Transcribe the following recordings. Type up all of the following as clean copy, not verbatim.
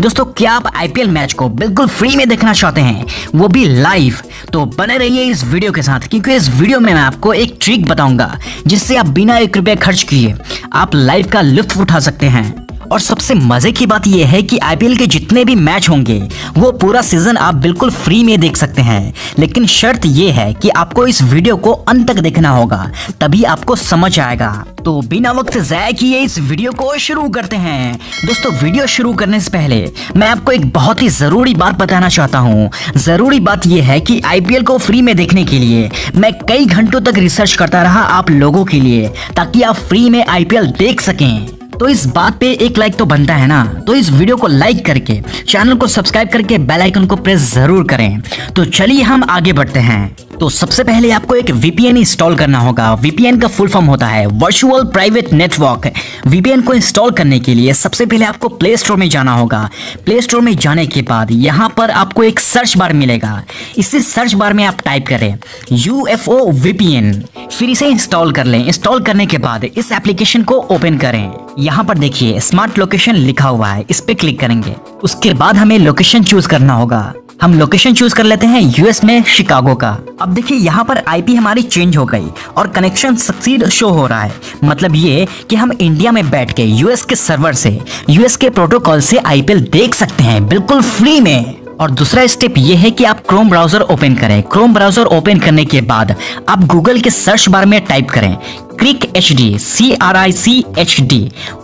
दोस्तों क्या आप IPL मैच को बिल्कुल फ्री में देखना चाहते हैं, वो भी लाइव? तो बने रहिए इस वीडियो के साथ, क्योंकि इस वीडियो में मैं आपको एक ट्रिक बताऊंगा जिससे आप बिना ₹1 खर्च किए आप लाइव का लुत्फ उठा सकते हैं। और सबसे मजे की बात यह है कि IPL के जितने भी मैच होंगे वो पूरा सीजन आप बिल्कुल फ्री में देख सकते हैं, लेकिन शर्त यह है कि आपको इस वीडियो को अंत तक देखना होगा, तभी आपको समझ आएगा। तो बिना वक्त जाया किए इस वीडियो को शुरू करते हैं। दोस्तों वीडियो शुरू करने से पहले मैं आपको एक बहुत ही ज़रूरी बात बताना चाहता हूँ। ज़रूरी बात यह है कि IPL को फ्री में देखने के लिए मैं कई घंटों तक रिसर्च करता रहा आप लोगों के लिए, ताकि आप फ्री में IPL देख सकें। तो इस बात पे एक लाइक तो बनता है ना, तो इस वीडियो को लाइक करके चैनल को सब्सक्राइब करके बेल आइकन को प्रेस जरूर करें। तो चलिए हम आगे बढ़ते हैं। तो सबसे पहले आपको एक VPN इंस्टॉल करना होगा। VPN का फुल फॉर्म होता है वर्चुअल प्राइवेट नेटवर्क। VPN को इंस्टॉल करने के लिए सबसे पहले आपको प्ले स्टोर में जाना होगा। प्ले स्टोर में जाने के बाद यहाँ पर आपको एक सर्च बार मिलेगा। इसी सर्च बार में आप टाइप करें UFO VPN, फिर इसे इंस्टॉल कर लें। इंस्टॉल करने के बाद इस एप्लीकेशन को ओपन करें। यहाँ पर देखिए स्मार्ट लोकेशन लिखा हुआ है, इस पर क्लिक करेंगे। उसके बाद हमें लोकेशन चूज करना होगा। हम लोकेशन चूज कर लेते हैं US में शिकागो का। अब देखिए यहाँ पर IP हमारी चेंज हो गई और कनेक्शन सक्सीड शो हो रहा है। मतलब ये कि हम इंडिया में बैठ के US के सर्वर से, US के प्रोटोकॉल से IPL देख सकते हैं बिल्कुल फ्री में। और दूसरा स्टेप ये है कि आप क्रोम ब्राउजर ओपन करें। क्रोम ब्राउजर ओपन करने के बाद आप गूगल के सर्च बार में टाइप करें CRIC HD।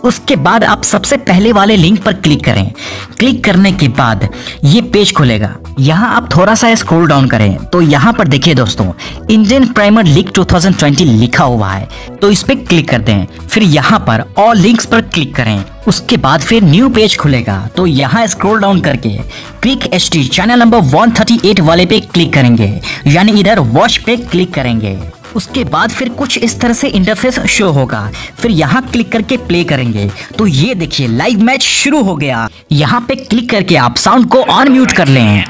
उसके बाद आप सबसे पहले वाले लिंक पर क्लिक करें। क्लिक करने के बाद ये पेज खुलेगा। यहाँ आप थोड़ा सा स्क्रॉल डाउन करें तो यहाँ पर देखिए दोस्तों इंडियन प्रीमियर लीग 2020 लिखा हुआ है, तो इस पर क्लिक कर दें। फिर यहाँ पर ऑल लिंक्स पर क्लिक करें। उसके बाद फिर न्यू पेज खुलेगा, तो यहाँ स्क्रॉल डाउन करके CRIC HD चैनल नंबर 138 वाले पे क्लिक करेंगे, यानी इधर वॉच पे क्लिक करेंगे। उसके बाद फिर कुछ इस तरह से इंटरफेस शो होगा। फिर यहाँ क्लिक करके प्ले करेंगे तो ये देखिए लाइव मैच शुरू हो गया। यहाँ पे क्लिक करके आप साउंड को ऑन म्यूट कर लें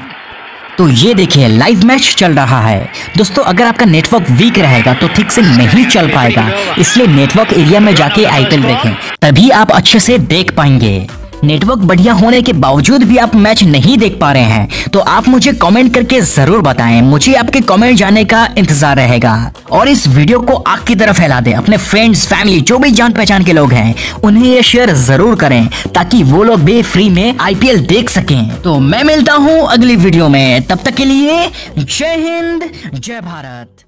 तो ये देखिए लाइव मैच चल रहा है। दोस्तों अगर आपका नेटवर्क वीक रहेगा तो ठीक से नहीं चल पाएगा, इसलिए नेटवर्क एरिया में जाके IPL देखें, तभी आप अच्छे से देख पाएंगे। नेटवर्क बढ़िया होने के बावजूद भी आप मैच नहीं देख पा रहे हैं तो आप मुझे कमेंट करके जरूर बताएं, मुझे आपके कमेंट जाने का इंतजार रहेगा। और इस वीडियो को आग की तरह फैला दें। अपने फ्रेंड्स, फैमिली, जो भी जान पहचान के लोग हैं उन्हें ये शेयर जरूर करें, ताकि वो लोग भी फ्री में IPL देख सकें। तो मैं मिलता हूँ अगली वीडियो में, तब तक के लिए जय हिंद, जय भारत।